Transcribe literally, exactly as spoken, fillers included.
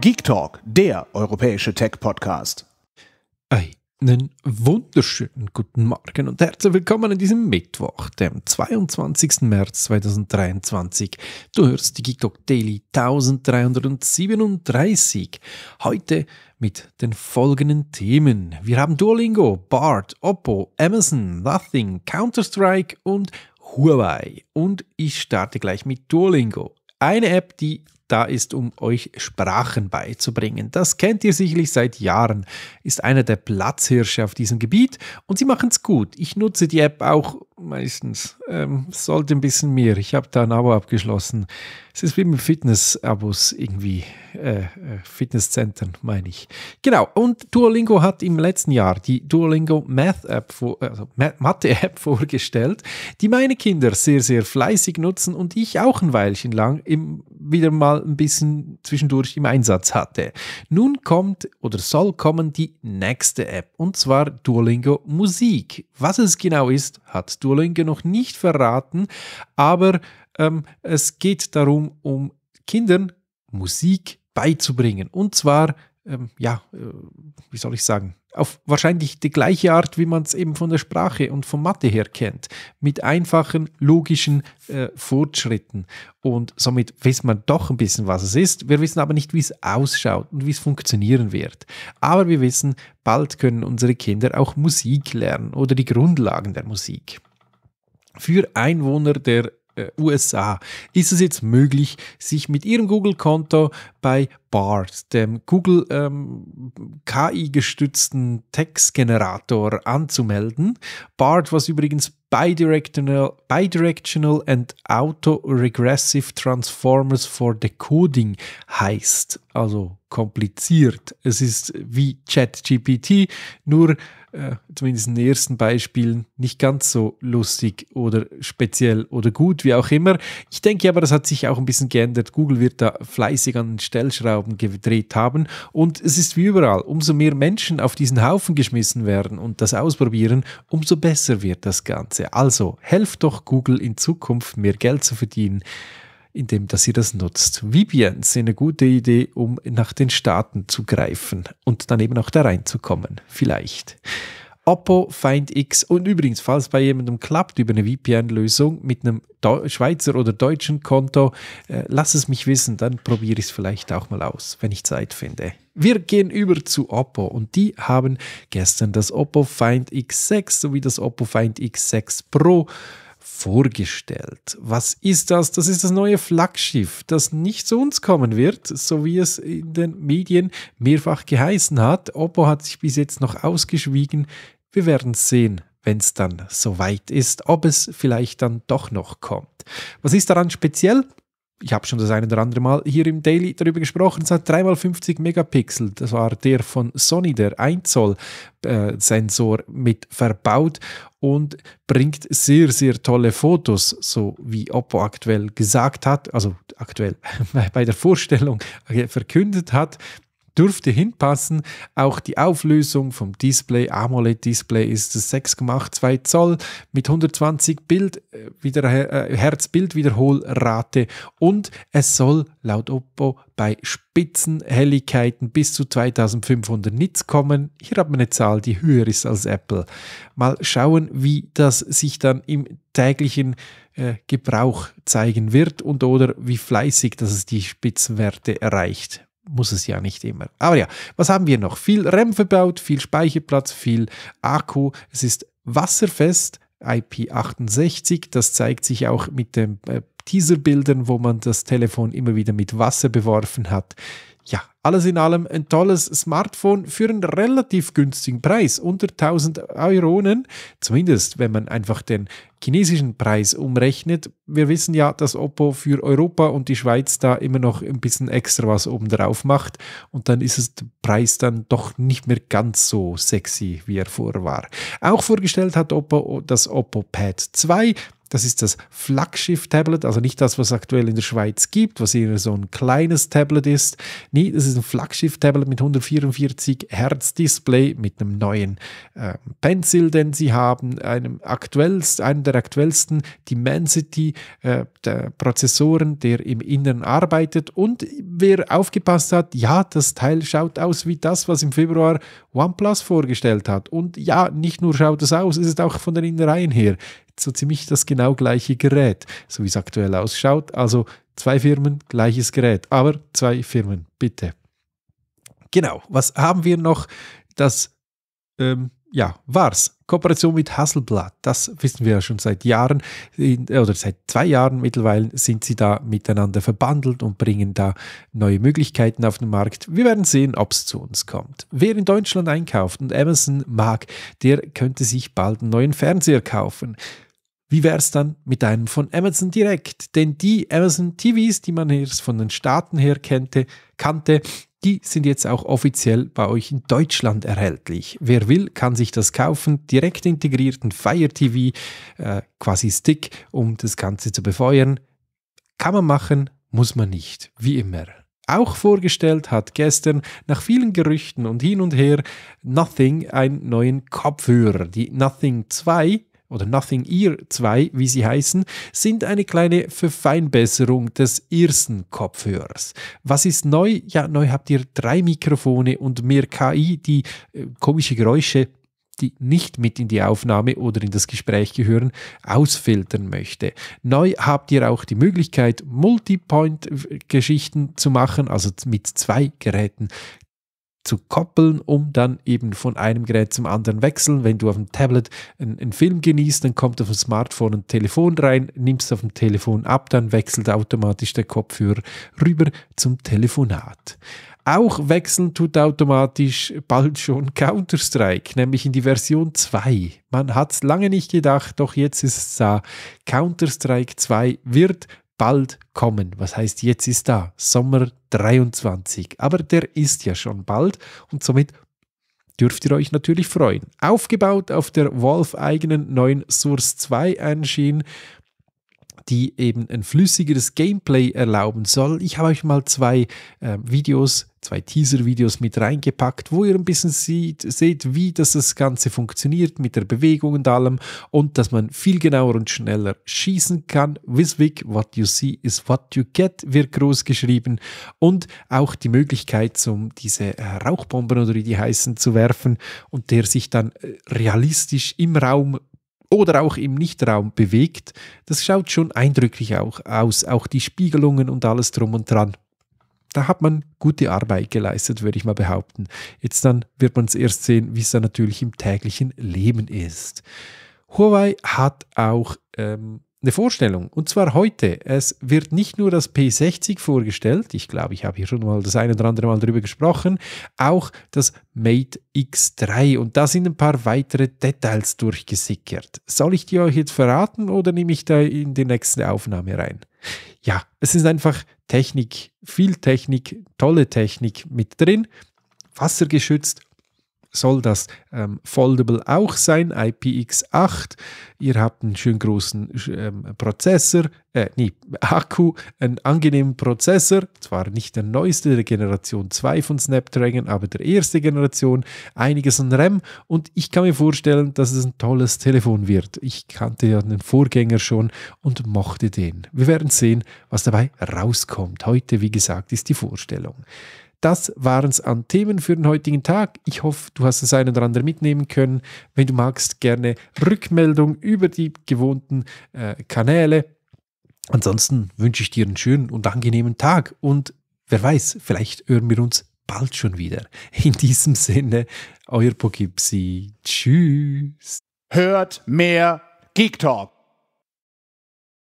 GeekTalk, der europäische Tech-Podcast. Einen wunderschönen guten Morgen und herzlich willkommen an diesem Mittwoch, dem zweiundzwanzigsten März zweitausenddreiundzwanzig. Du hörst die GeekTalk Daily eintausenddreihundertsiebenunddreißig. Heute mit den folgenden Themen. Wir haben Duolingo, Bard, Oppo, Amazon, Nothing, Counter-Strike und Huawei. Und ich starte gleich mit Duolingo. Eine App, die da ist, um euch Sprachen beizubringen. Das kennt ihr sicherlich seit Jahren, ist einer der Platzhirsche auf diesem Gebiet und sie machen es gut. Ich nutze die App auch meistens, ähm, sollte ein bisschen mehr. Ich habe da ein Abo abgeschlossen. Es ist wie mit Fitness-Abos irgendwie, äh, Fitnesszentren meine ich. Genau, und Duolingo hat im letzten Jahr die Duolingo Math-App, also Mathe-App vorgestellt, die meine Kinder sehr, sehr fleißig nutzen und ich auch ein Weilchen lang im, wieder mal ein bisschen zwischendurch im Einsatz hatte. Nun kommt oder soll kommen die nächste App und zwar Duolingo Musik. Was es genau ist, hat Duolingo noch nicht verraten, aber ähm, es geht darum, um Kindern Musik beizubringen. Und zwar, ähm, ja, äh, wie soll ich sagen, auf wahrscheinlich die gleiche Art, wie man es eben von der Sprache und von Mathe her kennt, mit einfachen, logischen äh, Fortschritten. Und somit wissen wir doch ein bisschen, was es ist. Wir wissen aber nicht, wie es ausschaut und wie es funktionieren wird. Aber wir wissen, bald können unsere Kinder auch Musik lernen oder die Grundlagen der Musik. Für Einwohner der U S A ist es jetzt möglich, sich mit ihrem Google-Konto bei Bard, dem Google ähm, K I-gestützten Textgenerator, anzumelden. Bard, was übrigens Bidirectional, Bidirectional and Auto-Regressive Transformers for Decoding heißt, also kompliziert. Es ist wie ChatGPT, nur äh, zumindest in den ersten Beispielen nicht ganz so lustig oder speziell oder gut, wie auch immer. Ich denke aber, das hat sich auch ein bisschen geändert. Google wird da fleißig an den Stellschrauben gedreht haben und es ist wie überall. Umso mehr Menschen auf diesen Haufen geschmissen werden und das ausprobieren, umso besser wird das Ganze. Also helft doch Google in Zukunft mehr Geld zu verdienen, indem dass ihr das nutzt. V P Ns sind eine gute Idee, um nach den Staaten zu greifen und dann eben auch da reinzukommen, vielleicht. Oppo Find X, und übrigens, falls bei jemandem klappt über eine V P N-Lösung mit einem Deu- Schweizer oder deutschen Konto, äh, lass es mich wissen, dann probiere ich es vielleicht auch mal aus, wenn ich Zeit finde. Wir gehen über zu Oppo und die haben gestern das Oppo Find X sechs sowie das Oppo Find X sechs Pro vorgestellt. Was ist das? Das ist das neue Flaggschiff, das nicht zu uns kommen wird, so wie es in den Medien mehrfach geheißen hat. Oppo hat sich bis jetzt noch ausgeschwiegen. Wir werden sehen, wenn es dann soweit ist, ob es vielleicht dann doch noch kommt. Was ist daran speziell? Ich habe schon das eine oder andere Mal hier im Daily darüber gesprochen. Es hat drei mal fünfzig Megapixel, das war der von Sony, der ein Zoll Sensor mit verbaut und bringt sehr, sehr tolle Fotos, so wie Oppo aktuell gesagt hat, also aktuell bei der Vorstellung verkündet hat, dürfte hinpassen. Auch die Auflösung vom Display, AMOLED-Display, ist es sechs Komma zwei Zoll mit hundertzwanzig Bild, wieder, Hertz Bildwiederholrate und es soll laut Oppo bei Spitzenhelligkeiten bis zu zweitausendfünfhundert Nits kommen. Hier hat man eine Zahl, die höher ist als Apple. Mal schauen, wie das sich dann im täglichen äh, Gebrauch zeigen wird und oder wie fleißig, dass es die Spitzenwerte erreicht. Muss es ja nicht immer. Aber ja, was haben wir noch? Viel RAM verbaut, viel Speicherplatz, viel Akku. Es ist wasserfest, I P achtundsechzig. Das zeigt sich auch mit den äh, Teaserbildern, wo man das Telefon immer wieder mit Wasser beworfen hat. Ja, alles in allem ein tolles Smartphone für einen relativ günstigen Preis, unter tausend Euronen, zumindest wenn man einfach den chinesischen Preis umrechnet. Wir wissen ja, dass Oppo für Europa und die Schweiz da immer noch ein bisschen extra was obendrauf macht und dann ist es der Preis dann doch nicht mehr ganz so sexy, wie er vorher war. Auch vorgestellt hat Oppo das Oppo Pad zwei. Das ist das Flaggschiff-Tablet, also nicht das, was es aktuell in der Schweiz gibt, was eher so ein kleines Tablet ist. Nee, das ist ein Flaggschiff-Tablet mit hundertvierundvierzig Hertz Display, mit einem neuen äh, Pencil, den sie haben, einem, aktuellsten, einem der aktuellsten Dimensity äh, der Prozessoren, der im Inneren arbeitet. Und wer aufgepasst hat, ja, das Teil schaut aus wie das, was im Februar OnePlus vorgestellt hat. Und ja, nicht nur schaut es aus, es ist auch von den Innereien her so ziemlich das genau gleiche Gerät, so wie es aktuell ausschaut. Also zwei Firmen, gleiches Gerät, aber zwei Firmen, bitte. Genau, was haben wir noch? Das, ähm, ja, war's. Kooperation mit Hasselblatt, das wissen wir ja schon seit Jahren oder seit zwei Jahren mittlerweile sind sie da miteinander verbandelt und bringen da neue Möglichkeiten auf den Markt. Wir werden sehen, ob es zu uns kommt. Wer in Deutschland einkauft und Amazon mag, der könnte sich bald einen neuen Fernseher kaufen. Wie wäre es dann mit einem von Amazon direkt? Denn die Amazon T Vs, die man erst von den Staaten her kannte, kannte, die sind jetzt auch offiziell bei euch in Deutschland erhältlich. Wer will, kann sich das kaufen, direkt integrierten Fire T V, äh, quasi Stick, um das Ganze zu befeuern. Kann man machen, muss man nicht, wie immer. Auch vorgestellt hat gestern nach vielen Gerüchten und hin und her Nothing einen neuen Kopfhörer, die Nothing zwei. Oder Nothing Ear zwei, wie sie heißen, sind eine kleine Verfeinbesserung des ersten Kopfhörers. Was ist neu? Ja, neu habt ihr drei Mikrofone und mehr K I, die äh, komische Geräusche, die nicht mit in die Aufnahme oder in das Gespräch gehören, ausfiltern möchte. Neu habt ihr auch die Möglichkeit, Multipoint-Geschichten zu machen, also mit zwei Geräten zu koppeln, um dann eben von einem Gerät zum anderen wechseln. Wenn du auf dem Tablet einen, einen Film genießt, dann kommt auf dem Smartphone ein Telefon rein, nimmst auf dem Telefon ab, dann wechselt automatisch der Kopfhörer rüber zum Telefonat. Auch wechseln tut automatisch bald schon Counter-Strike, nämlich in die Version zwei. Man hat es lange nicht gedacht, doch jetzt ist es da. Counter-Strike zwei wird bald kommen. Was heißt, jetzt ist da? Sommer dreiundzwanzig. Aber der ist ja schon bald und somit dürft ihr euch natürlich freuen. Aufgebaut auf der Valve-eigenen neuen Source zwei Engine, die eben ein flüssigeres Gameplay erlauben soll. Ich habe euch mal zwei äh, Videos, zwei Teaser-Videos mit reingepackt, wo ihr ein bisschen sieht, seht, wie das, das Ganze funktioniert mit der Bewegung und allem und dass man viel genauer und schneller schießen kann. This week, what you see is what you get, wird groß geschrieben und auch die Möglichkeit, um diese Rauchbomben oder wie die heißen, zu werfen und der sich dann realistisch im Raum oder auch im Nichtraum bewegt. Das schaut schon eindrücklich auch aus, auch die Spiegelungen und alles drum und dran. Da hat man gute Arbeit geleistet, würde ich mal behaupten. Jetzt dann wird man es erst sehen, wie es dann natürlich im täglichen Leben ist. Huawei hat auch ähm, eine Vorstellung, und zwar heute. Es wird nicht nur das P sechzig vorgestellt, ich glaube, ich habe hier schon mal das eine oder andere Mal darüber gesprochen, auch das Mate X drei, und da sind ein paar weitere Details durchgesickert. Soll ich die euch jetzt verraten oder nehme ich da in die nächste Aufnahme rein? Ja, es ist einfach Technik, viel Technik, tolle Technik mit drin, wassergeschützt. Soll das ähm, Foldable auch sein, I P X acht. Ihr habt einen schön großen ähm, Prozessor, äh, nee, Akku, einen angenehmen Prozessor, zwar nicht der neueste, der Generation zwei von Snapdragon, aber der erste Generation, einiges an RAM und ich kann mir vorstellen, dass es ein tolles Telefon wird. Ich kannte ja den Vorgänger schon und mochte den. Wir werden sehen, was dabei rauskommt. Heute, wie gesagt, ist die Vorstellung. Das waren es an Themen für den heutigen Tag. Ich hoffe, du hast das ein oder andere mitnehmen können. Wenn du magst, gerne Rückmeldung über die gewohnten äh, Kanäle. Ansonsten wünsche ich dir einen schönen und angenehmen Tag. Und wer weiß, vielleicht hören wir uns bald schon wieder. In diesem Sinne, euer Pogipsi. Tschüss. Hört mehr Geek Talk.